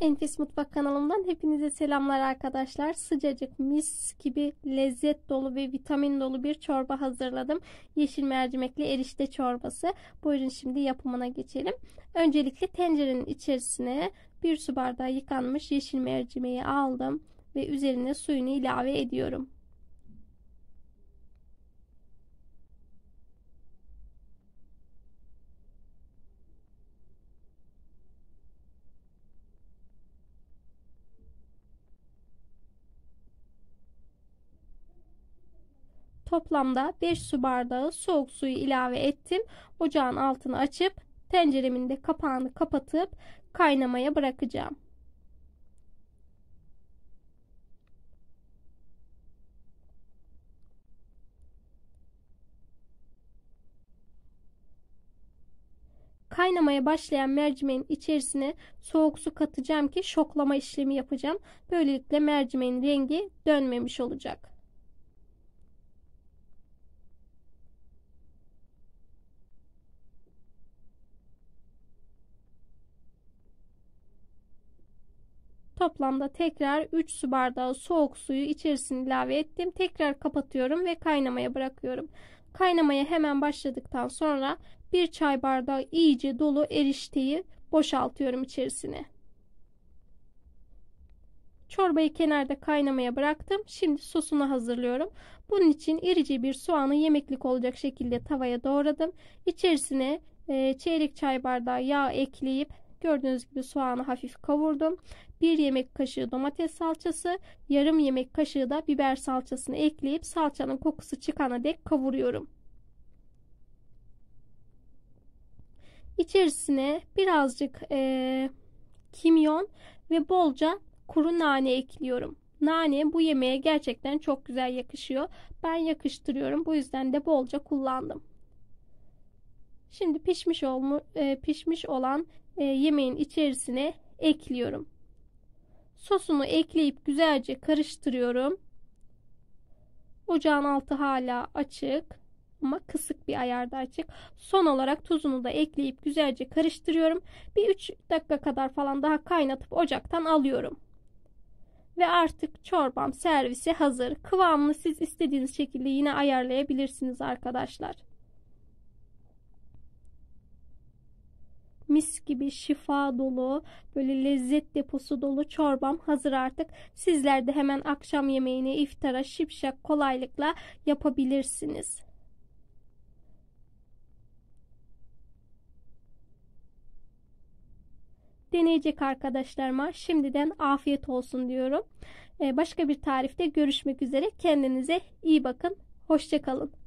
Enfes mutfak kanalımdan hepinize selamlar arkadaşlar. Sıcacık, mis gibi lezzet dolu ve vitamin dolu bir çorba hazırladım. Yeşil mercimekli erişte çorbası. Buyurun şimdi yapımına geçelim. Öncelikle tencerenin içerisine 1 su bardağı yıkanmış yeşil mercimeği aldım ve üzerine suyunu ilave ediyorum. Toplamda 5 su bardağı soğuk suyu ilave ettim. Ocağın altını açıp tenceremin de kapağını kapatıp kaynamaya bırakacağım. Kaynamaya başlayan mercimeğin içerisine soğuk su katacağım ki şoklama işlemi yapacağım. Böylelikle mercimeğin rengi dönmemiş olacak. Toplamda tekrar 3 su bardağı soğuk suyu içerisine ilave ettim. Tekrar kapatıyorum ve kaynamaya bırakıyorum. Kaynamaya hemen başladıktan sonra 1 çay bardağı iyice dolu erişteyi boşaltıyorum içerisine. Çorbayı kenarda kaynamaya bıraktım. Şimdi sosunu hazırlıyorum. Bunun için irice bir soğanı yemeklik olacak şekilde tavaya doğradım. İçerisine çeyrek çay bardağı yağ ekleyip gördüğünüz gibi soğanı hafif kavurdum. 1 yemek kaşığı domates salçası, yarım yemek kaşığı da biber salçasını ekleyip salçanın kokusu çıkana dek kavuruyorum. İçerisine birazcık kimyon ve bolca kuru nane ekliyorum. Nane bu yemeğe gerçekten çok güzel yakışıyor. Ben yakıştırıyorum, bu yüzden de bolca kullandım. Şimdi pişmiş olan yemeğin içerisine ekliyorum. Sosunu ekleyip güzelce karıştırıyorum. Ocağın altı hala açık ama kısık bir ayarda açık. Son olarak tuzunu da ekleyip güzelce karıştırıyorum. Bir 3 dakika kadar falan daha kaynatıp ocaktan alıyorum. Ve artık çorbam servise hazır. Kıvamını siz istediğiniz şekilde yine ayarlayabilirsiniz arkadaşlar. Mis gibi şifa dolu, böyle lezzet deposu dolu çorbam hazır artık. Sizler de hemen akşam yemeğini iftara şipşak kolaylıkla yapabilirsiniz. Deneyecek arkadaşlarıma şimdiden afiyet olsun diyorum. Başka bir tarifte görüşmek üzere. Kendinize iyi bakın. Hoşça kalın.